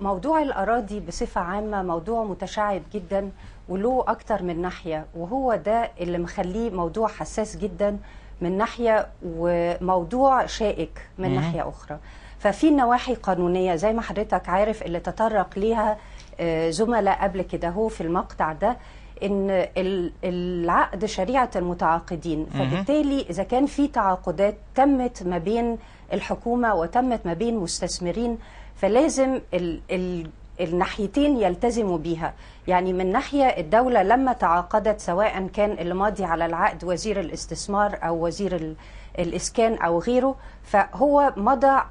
موضوع الأراضي بصفة عامة موضوع متشعب جدا وله أكتر من ناحية، وهو ده اللي مخليه موضوع حساس جدا من ناحية وموضوع شائك من ناحية أخرى. ففي نواحي قانونية زي ما حضرتك عارف اللي تطرق ليها زملاء قبل كده هو في المقطع ده، إن العقد شريعة المتعاقدين، فبالتالي إذا كان في تعاقدات تمت ما بين الحكومة وتمت ما بين مستثمرين فلازم الناحيتين يلتزموا بيها. يعني من ناحية الدولة لما تعاقدت سواء كان اللي ماضي على العقد وزير الاستثمار أو وزير الإسكان أو غيره، فهو مضى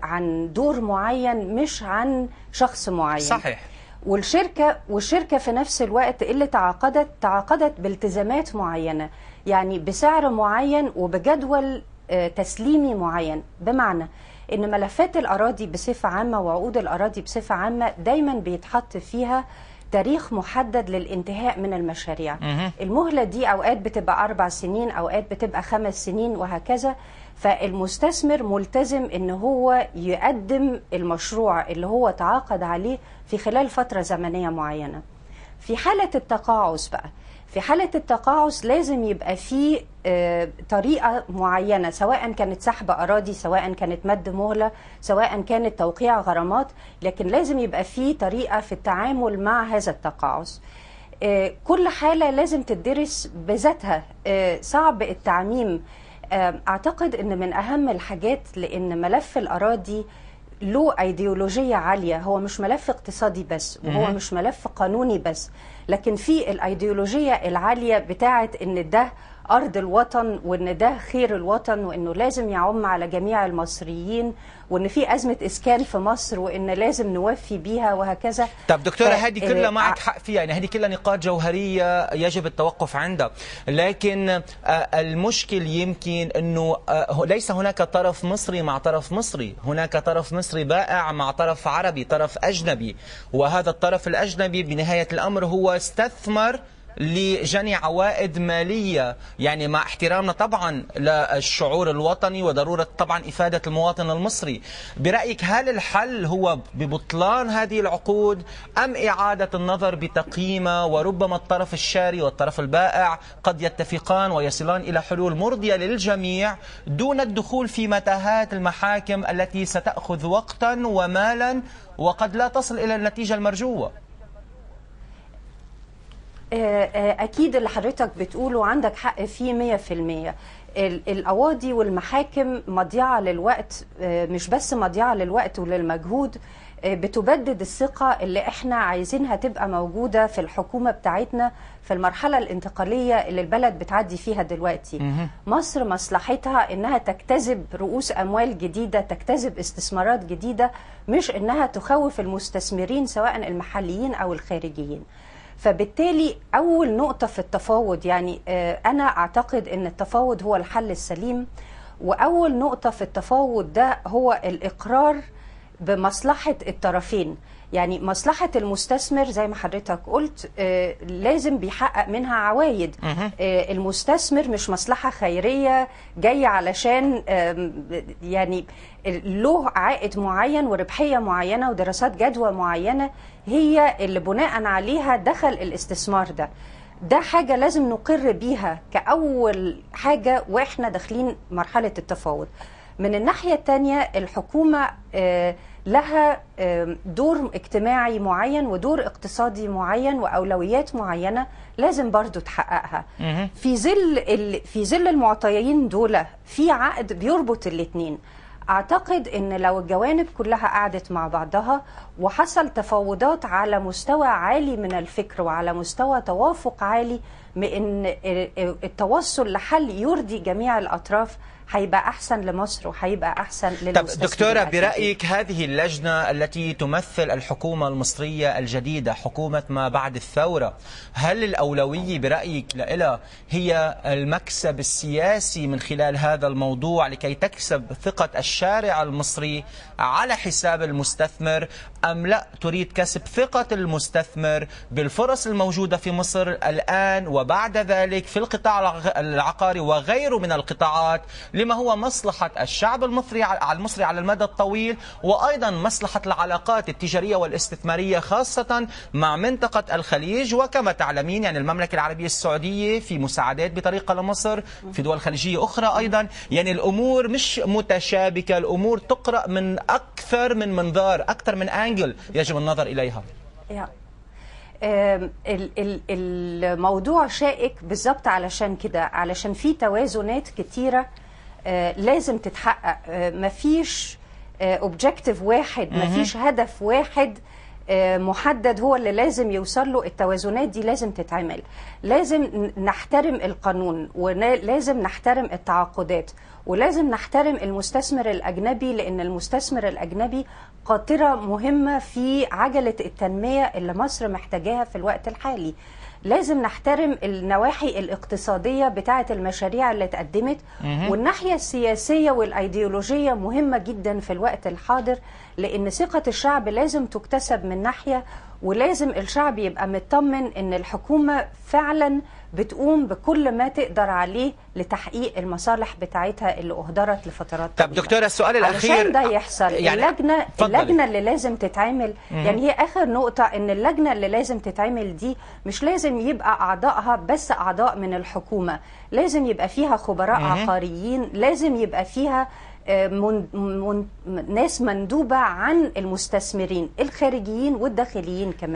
عن دور معين مش عن شخص معين. صحيح. والشركة في نفس الوقت اللي تعاقدت بالتزامات معينة، يعني بسعر معين وبجدول تسليمي معين. بمعنى إن ملفات الأراضي بصفة عامة وعقود الأراضي بصفة عامة دايما بيتحط فيها تاريخ محدد للانتهاء من المشاريع. المهلة دي أوقات بتبقى 4 سنين، أوقات بتبقى 5 سنين وهكذا. فالمستثمر ملتزم إن هو يقدم المشروع اللي هو تعاقد عليه في خلال فترة زمنية معينة. في حالة التقاعس بقى، في حالة التقاعس لازم يبقى فيه طريقة معينة، سواء كانت سحب أراضي، سواء كانت مد مهلة، سواء كانت توقيع غرامات، لكن لازم يبقى فيه طريقة في التعامل مع هذا التقاعس. كل حالة لازم تدرس بذاتها، صعب التعميم. أعتقد أن من أهم الحاجات، لأن ملف الأراضي له أيديولوجية عالية، هو مش ملف اقتصادي بس وهو مش ملف قانوني بس، لكن في الأيديولوجية العالية بتاعة أن ده أرض الوطن وأن ده خير الوطن وأنه لازم يعم على جميع المصريين وأن في أزمة إسكان في مصر وأن لازم نوفي بيها وهكذا. طب دكتورة هذه كلها معك حق فيها، يعني هذه كلها نقاط جوهرية يجب التوقف عندها، لكن المشكل يمكن أنه ليس هناك طرف مصري مع طرف مصري، هناك طرف مصري بائع مع طرف عربي، طرف أجنبي، وهذا الطرف الأجنبي بنهاية الأمر هو استثمر لجني عوائد مالية. يعني مع احترامنا طبعا للشعور الوطني وضرورة طبعا إفادة المواطن المصري، برأيك هل الحل هو ببطلان هذه العقود أم إعادة النظر بتقييمها، وربما الطرف الشاري والطرف البائع قد يتفقان ويصلان إلى حلول مرضية للجميع دون الدخول في متاهات المحاكم التي ستأخذ وقتا ومالا وقد لا تصل إلى النتيجة المرجوة؟ أكيد اللي حضرتك بتقوله عندك حق فيه 100%. القواضي والمحاكم مضيعة للوقت، مش بس مضيعة للوقت وللمجهود، بتبدد الثقة اللي احنا عايزينها تبقى موجودة في الحكومة بتاعتنا في المرحلة الانتقالية اللي البلد بتعدي فيها دلوقتي. مصر مصلحتها انها تجتذب رؤوس اموال جديدة، تجتذب استثمارات جديدة، مش انها تخوف المستثمرين سواء المحليين او الخارجيين. فبالتالي أول نقطة في التفاوض، يعني أنا أعتقد أن التفاوض هو الحل السليم، وأول نقطة في التفاوض ده هو الإقرار بمصلحة الطرفين. يعني مصلحة المستثمر زي ما حضرتك قلت لازم بيحقق منها عوايد. المستثمر مش مصلحة خيرية جاي علشان يعني له عائد معين وربحية معينة ودراسات جدوى معينة هي اللي بناء عليها دخل الاستثمار ده. ده حاجة لازم نقر بيها كأول حاجة وإحنا داخلين مرحلة التفاوض. من الناحية التانية الحكومة لها دور اجتماعي معين ودور اقتصادي معين وأولويات معينة لازم برضو تحققها. في ظل المعطيين دول في عقد بيربط الاتنين. أعتقد أن لو الجوانب كلها قعدت مع بعضها وحصل تفاوضات على مستوى عالي من الفكر وعلى مستوى توافق عالي بأن التوصل لحل يرضي جميع الأطراف، هيبقى أحسن لمصر وهيبقى أحسن للمستثمرين. طب دكتورة برأيك هذه اللجنة التي تمثل الحكومة المصرية الجديدة، حكومة ما بعد الثورة، هل الأولوية برأيك لها هي المكسب السياسي من خلال هذا الموضوع لكي تكسب ثقة الشارع المصري على حساب المستثمر، أم لا تريد كسب ثقة المستثمر بالفرص الموجودة في مصر الآن وبعد ذلك في القطاع العقاري وغيره من القطاعات لما هو مصلحة الشعب المصري على المدى الطويل، وأيضا مصلحة العلاقات التجارية والاستثمارية خاصة مع منطقة الخليج. وكما تعلمين يعني المملكة العربية السعودية في مساعدات بطريقة لمصر، في دول خليجية أخرى أيضا، يعني الأمور مش متشابكة، الأمور تقرأ من أكثر من منظار، أكثر من أنجل يجب النظر إليها. الموضوع شائك بالضبط، علشان كده، علشان في توازنات كتيرة لازم تتحقق، مفيش اوبجكتيف واحد، مفيش هدف واحد محدد هو اللي لازم يوصل له. التوازنات دي لازم تتعمل، لازم نحترم القانون، ولازم نحترم التعاقدات، ولازم نحترم المستثمر الأجنبي، لأن المستثمر الأجنبي قاطرة مهمة في عجلة التنمية اللي مصر محتاجاها في الوقت الحالي. لازم نحترم النواحي الاقتصادية بتاعة المشاريع اللي اتقدمت، والناحية السياسية والأيديولوجية مهمة جدا في الوقت الحاضر، لأن ثقة الشعب لازم تكتسب من ناحية، ولازم الشعب يبقى مطمن إن الحكومة فعلا بتقوم بكل ما تقدر عليه لتحقيق المصالح بتاعتها اللي أهدرت لفترات طويلة. طب دكتورة السؤال الأخير علشان ده يحصل، يعني اللجنة اللي لازم تتعمل، يعني هي آخر نقطة، إن اللجنة اللي لازم تتعمل دي مش لازم يبقى أعضائها بس أعضاء من الحكومة، لازم يبقى فيها خبراء عقاريين، لازم يبقى فيها ناس مندوبة عن المستثمرين الخارجيين والداخليين كمان.